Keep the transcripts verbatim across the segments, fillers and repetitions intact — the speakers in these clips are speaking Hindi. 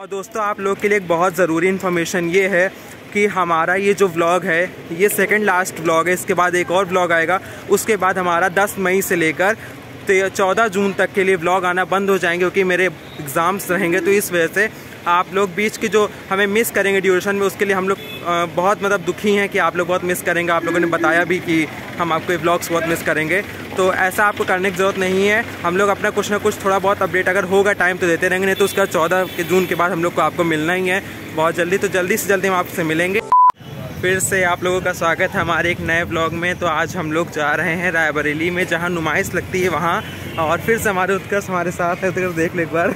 और दोस्तों आप लोग के लिए एक बहुत ज़रूरी इन्फॉर्मेशन ये है कि हमारा ये जो व्लॉग है ये सेकंड लास्ट व्लॉग है। इसके बाद एक और व्लॉग आएगा, उसके बाद हमारा दस मई से लेकर चौदह जून तक के लिए व्लॉग आना बंद हो जाएंगे क्योंकि मेरे एग्ज़ाम्स रहेंगे। तो इस वजह से आप लोग बीच की जो हमें मिस करेंगे ड्यूरेशन में, उसके लिए हम लोग बहुत मतलब दुखी हैं कि आप लोग बहुत मिस करेंगे। आप लोगों ने बताया भी कि हम आपको ये व्लॉग्स बहुत मिस करेंगे, तो ऐसा आपको करने की ज़रूरत नहीं है। हम लोग अपना कुछ ना कुछ थोड़ा बहुत अपडेट अगर होगा टाइम तो देते रहेंगे, नहीं तो उसका चौदह जून के बाद हम लोग को आपको मिलना ही है बहुत जल्दी। तो जल्दी से जल्दी हम आपसे मिलेंगे। फिर से आप लोगों का स्वागत है हमारे एक नए ब्लॉग में। तो आज हम लोग जा रहे हैं रायबरेली में, जहाँ नुमाइश लगती है वहाँ, और फिर से हमारे उत्कर्ष हमारे साथ है। उत्कर्ष देख ले एक बार।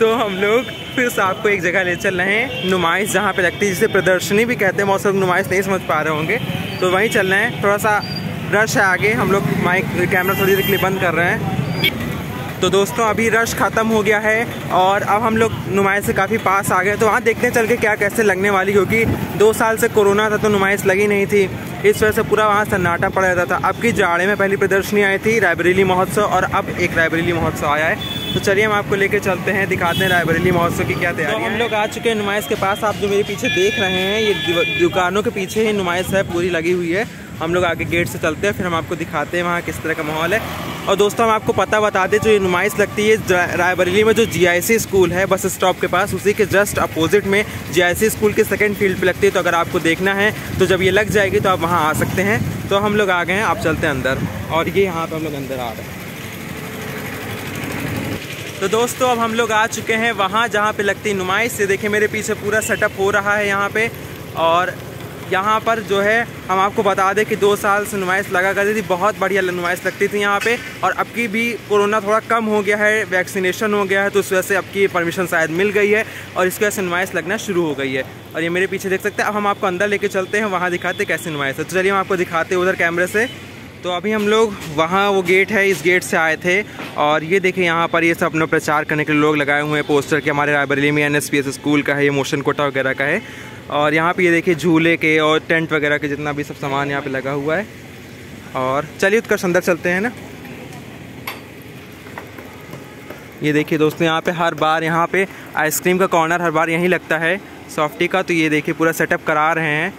तो हम लोग फिर से आपको एक जगह ले चल रहे हैं, नुमाइश जहाँ पे लगती है, जिसे प्रदर्शनी भी कहते हैं। बहुत लोग नुमाइश नहीं समझ पा रहे होंगे, तो वहीं चल रहे हैं। थोड़ा सा रश है आगे, हम लोग माइक कैमरा थोड़ी देर के लिए बंद कर रहे हैं। तो दोस्तों अभी रश ख़त्म हो गया है और अब हम लोग नुमाइश से काफ़ी पास आ गए। तो वहाँ देखते हैं चल के क्या कैसे लगने वाली, क्योंकि दो साल से कोरोना था तो नुमाइश लगी नहीं थी, इस वजह से पूरा वहाँ सन्नाटा पड़ा रहता था। अब की जाड़े में पहली प्रदर्शनी आई थी रायबरेली महोत्सव, और अब एक रायबरेली महोत्सव आया है। तो चलिए हम आपको लेके चलते हैं, दिखाते हैं रायबरेली महोत्सव की क्या तैयारी है। तो हम लोग आ चुके हैं नुमाइश के पास। आप जो मेरे पीछे देख रहे हैं, ये दुकानों के पीछे ही नुमाइश है, पूरी लगी हुई है। हम लोग आगे गेट से चलते हैं, फिर हम आपको दिखाते हैं वहाँ किस तरह का माहौल है। और दोस्तों हम आपको पता बता दें, जो ये नुमाइश लगती है रायबरेली में, जो जी आई सी स्कूल है बस स्टॉप के पास, उसी के जस्ट अपोजिट में जी आई सी स्कूल के सेकेंड फील्ड पर लगती है। तो अगर आपको देखना है तो जब ये लग जाएगी तो आप वहाँ आ सकते हैं। तो हम लोग आ गए हैं, आप चलते हैं अंदर, और ये यहाँ पर हम लोग अंदर आ रहे हैं। तो दोस्तों अब हम लोग आ चुके हैं वहाँ जहाँ पे लगती नुमाइश। से देखिए मेरे पीछे पूरा सेटअप हो रहा है यहाँ पे। और यहाँ पर जो है हम आपको बता दें कि दो साल से नुमाइश लगा करती थी, बहुत बढ़िया नुमाइश लगती थी यहाँ पे। और अब की भी कोरोना थोड़ा कम हो गया है, वैक्सीनेशन हो गया है, तो उस वजह से अब की परमिशन शायद मिल गई है और इसकी वजह से नुमाइश लगना शुरू हो गई है। और ये मेरे पीछे देख सकते हैं। अब हम आपको अंदर लेके चलते हैं, वहाँ दिखाते कैसे नुमाइश है। तो चलिए हम आपको दिखाते हैं उधर कैमरे से। तो अभी हम लोग वहाँ वो गेट है, इस गेट से आए थे, और ये देखिए यहाँ पर ये सब अपना प्रचार करने के लिए लोग लगाए हुए हैं पोस्टर के। हमारे रायबरेली में N S P S school का है, ये मोशन कोटा वगैरह का है। और यहाँ पे ये देखिए झूले के और टेंट वगैरह के जितना भी सब सामान यहाँ पे लगा हुआ है। और चलिए उत्कर्ष अंदर चलते हैं ना। ये देखिए दोस्तों यहाँ पे हर बार यहाँ पे आइसक्रीम का कॉर्नर हर बार यहीं लगता है सॉफ्टी का। तो ये देखिए पूरा सेटअप करा रहे हैं,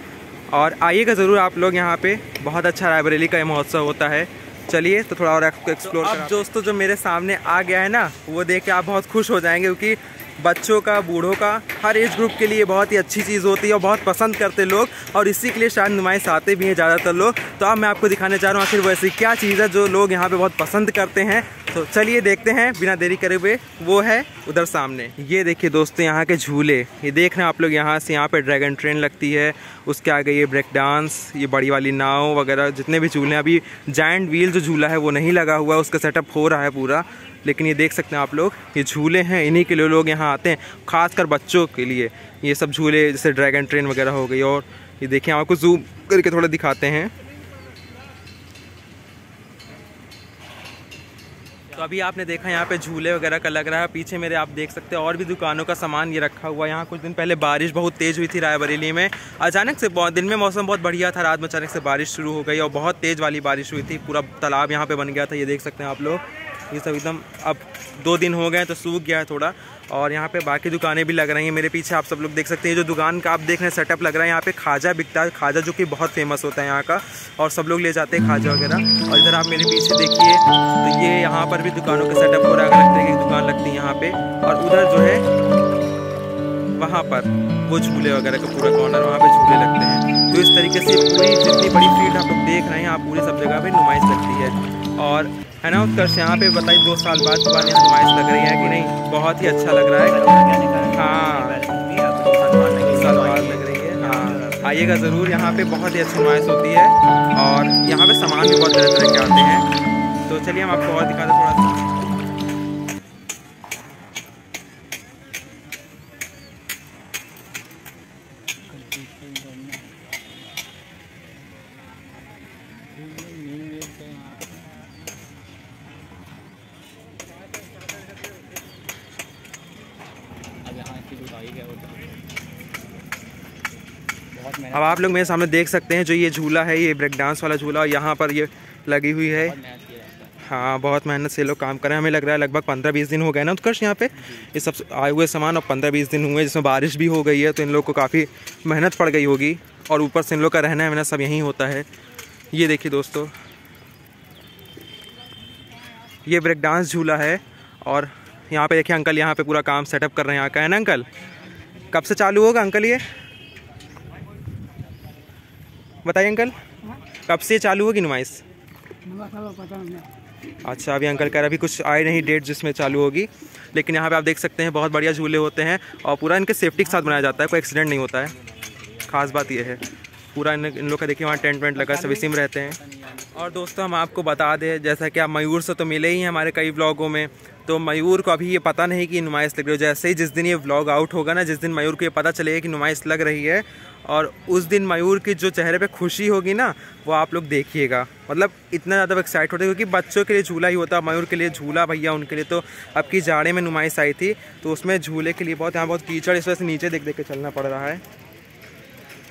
और आइएगा ज़रूर आप लोग यहाँ पे, बहुत अच्छा रायबरेली का ये महोत्सव होता है। चलिए तो थोड़ा और आपको एक्सप्लोर तो अब दोस्तों जो मेरे सामने आ गया है ना, वो देख के आप बहुत खुश हो जाएंगे, क्योंकि बच्चों का, बूढ़ों का, हर एज ग्रुप के लिए बहुत ही अच्छी चीज़ होती है और बहुत पसंद करते लोग, और इसी के लिए शायद नुमाइश आते भी हैं ज़्यादातर लोग। तो अब मैं आपको दिखाने जा रहा हूँ आखिर वो ऐसी क्या चीज़ है जो लोग यहाँ पर बहुत पसंद करते हैं। तो चलिए देखते हैं बिना देरी करे हुए। वो है उधर सामने, ये देखिए दोस्तों यहाँ के झूले, ये देख रहे हैं आप लोग। यहाँ से यहाँ पे ड्रैगन ट्रेन लगती है, उसके आगे ये ब्रेक डांस, ये बड़ी वाली नाव वगैरह, जितने भी झूले हैं। अभी जायंट व्हील जो झूला है वो नहीं लगा हुआ है, उसका सेटअप हो रहा है पूरा, लेकिन ये देख सकते हैं आप लोग ये झूले हैं, इन्हीं के लिए लोग यहाँ आते हैं, खासकर बच्चों के लिए। ये सब झूले जैसे ड्रैगन ट्रेन वगैरह हो गई। और ये देखिए आपको जूम करके थोड़ा दिखाते हैं। तो अभी आपने देखा यहाँ पे झूले वगैरह का लग रहा है, पीछे मेरे आप देख सकते हैं और भी दुकानों का सामान ये रखा हुआ है। यहाँ कुछ दिन पहले बारिश बहुत तेज़ हुई थी रायबरेली में, अचानक से। दिन में मौसम बहुत बढ़िया था, रात में अचानक से बारिश शुरू हो गई और बहुत तेज़ वाली बारिश हुई थी, पूरा तालाब यहाँ पे बन गया था। ये देख सकते हैं आप लोग, ये सब एकदम अब दो दिन हो गए तो सूख गया है थोड़ा। और यहाँ पे बाकी दुकानें भी लग रही हैं, मेरे पीछे आप सब लोग देख सकते हैं। जो दुकान का आप देख रहे हैं सेटअप लग रहा है, यहाँ पे खाजा बिकता है, खाजा जो कि बहुत फेमस होता है यहाँ का, और सब लोग ले जाते हैं खाजा वगैरह। और इधर आप मेरे पीछे देखिए तो ये यहाँ पर भी दुकानों का सेटअप हो रहा है, अलग तरह की दुकान लगती है यहाँ पे। और उधर जो है वहाँ पर वो झूले वगैरह का पूरा कॉर्नर, वहाँ पर झूले लगते हैं। तो इस तरीके से पूरी जितनी बड़ी फील्ड आप लोग देख रहे हैं, यहाँ पूरी सब जगह पर नुमाइश लगती है। और है ना उत्कर्ष, यहाँ पे बताइए दो साल बाद दोबारा नुमाइश लग रही है कि नहीं? बहुत ही अच्छा लग रहा है। हाँ, दो साल बाद लग रही है। हाँ, आइएगा ज़रूर, यहाँ पे बहुत ही अच्छी नुमाइश होती है और यहाँ पे सामान भी बहुत तरह तरह के आते हैं। तो चलिए हम आपको और दिखाते हैं थोड़ा सा। अब आप लोग मेरे सामने देख सकते हैं जो ये झूला है, ये ब्रेक डांस वाला झूला, और यहाँ पर ये लगी हुई है। हाँ, बहुत मेहनत से लोग काम कर रहे हैं। हमें लग रहा है लगभग पंद्रह बीस दिन हो गए ना उत्कर्ष यहाँ पे ये सब आए हुए सामान, और पंद्रह बीस दिन हुए जिसमें बारिश भी हो गई है, तो इन लोग को काफ़ी मेहनत पड़ गई होगी। और ऊपर से इन लोग का रहना वहना सब यहीं होता है। ये देखिए दोस्तों, ये ब्रेक डांस झूला है। और यहाँ पे देखिए अंकल यहाँ पे पूरा काम सेटअप कर रहे हैं यहाँ का, है ना अंकल? कब से चालू होगा अंकल ये बताइए अंकल, कब से चालू होगी नुमाइश? अच्छा, अभी अंकल कह रहे अभी कुछ आए नहीं डेट जिसमें चालू होगी, लेकिन यहाँ पे आप देख सकते हैं बहुत बढ़िया झूले होते हैं और पूरा इनके सेफ्टी के साथ बनाया जाता है, कोई एक्सीडेंट नहीं होता है। खास बात ये है पूरा इन इन लोग का देखिए वहाँ टेंट वेंट लगा, सब इसी में रहते हैं। और दोस्तों हम आपको बता दें, जैसा कि आप मयूर से तो मिले ही हैं हमारे कई व्लॉगों में, तो मयूर को अभी ये पता नहीं कि नुमाइश लग रही हो। जैसे ही जिस दिन ये व्लॉग आउट होगा ना, जिस दिन मयूर को ये पता चलेगा कि नुमाइश लग रही है, और उस दिन मयूर की जो चेहरे पे खुशी होगी ना, वो आप लोग देखिएगा। मतलब इतना ज़्यादा एक्साइट होता है, क्योंकि बच्चों के लिए झूला ही होता है, मयूर के लिए झूला भैया उनके लिए। तो अब की जाड़े में नुमाइश आई थी, तो उसमें झूले के लिए बहुत यहाँ बहुत कीचड़, इस वजह से नीचे देख देख के चलना पड़ रहा है।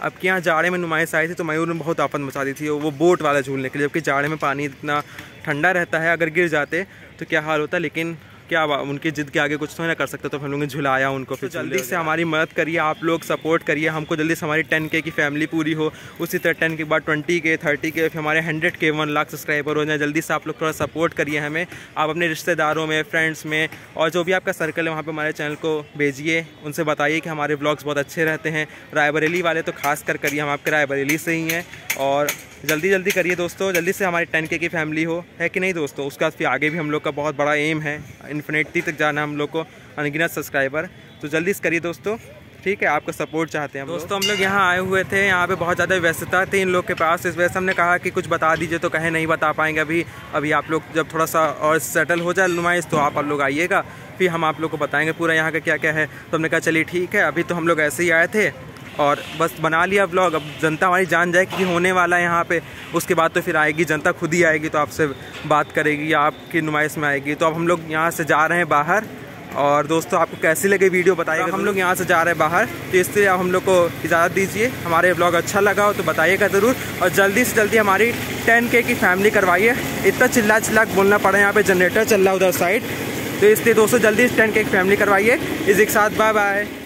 अब के यहाँ जाड़े में नुमाइश आई थी तो मयूर ने बहुत आफत मचा दी थी, वो बोट वाला झूलने के लिए, जबकि जाड़े में पानी इतना ठंडा रहता है, अगर गिर जाते तो क्या हाल होता। लेकिन क्या उनकी जिद के आगे कुछ तो ना कर सकते, तो हम लोगों ने झुलाया उनको। फिर जल्दी से हमारी मदद करिए, आप लोग सपोर्ट करिए हमको, जल्दी से हमारी टेन के की फैमिली पूरी हो, उसी तरह टेन के बाद ट्वेंटी के, थर्टी के, फिर हमारे हंड्रेड के, वन लाख सब्सक्राइबर हो जाए। जल्दी से आप लोग थोड़ा सपोर्ट करिए हमें, आप अपने रिश्तेदारों में, फ्रेंड्स में, और जो भी आपका सर्कल है वहाँ पर हमारे चैनल को भेजिए, उनसे बताइए कि हमारे ब्लॉग्स बहुत अच्छे रहते हैं। रायबरेली वाले तो खास कर करिए, हम आपके रायबरेली से ही हैं। और जल्दी जल्दी करिए दोस्तों, जल्दी से हमारी टेन के की फैमिली हो, है कि नहीं दोस्तों? उसके बाद फिर आगे भी हम लोग का बहुत बड़ा एम है, इन्फिनिटी तक जाना हम लोग को, अनगिनत सब्सक्राइबर। तो जल्दी से करिए दोस्तों, ठीक है? आपका सपोर्ट चाहते हैं दोस्तों। हम लोग यहाँ आए हुए थे, यहाँ पे बहुत ज़्यादा व्यस्तता थी इन लोग के पास, इस वजह से हमने कहा कि कुछ बता दीजिए, तो कहे नहीं बता पाएंगे अभी, अभी आप लोग जब थोड़ा सा और सेटल हो जाए नुमाइश तो आप आप लोग आइएगा, फिर हम आप लोग को बताएँगे पूरा यहाँ का क्या क्या है। तो हमने कहा चलिए ठीक है, अभी तो हम लोग ऐसे ही आए थे और बस बना लिया व्लॉग। अब जनता हमारी जान जाए कि होने वाला है यहाँ पे, उसके बाद तो फिर आएगी जनता, खुद ही आएगी तो आपसे बात करेगी, आपकी नुमाइश में आएगी। तो अब हम लोग यहाँ से जा रहे हैं बाहर, और दोस्तों आपको कैसी लगे वीडियो बताइएगा। हम लोग यहाँ से जा रहे हैं बाहर, तो इसलिए आप हम लोग को इजाज़त दीजिए। हमारे व्लॉग अच्छा लगा हो तो बताइएगा ज़रूर, और जल्दी से जल्दी हमारी टेन के की फैमिली करवाइए। इतना चिल्ला चिल्ला बोलना पड़ा, यहाँ पर जनरेटर चल रहा उधर साइड, तो इसलिए दोस्तों जल्दी से टेन के की फैमिली करवाइए। इसी के साथ बाय बाय।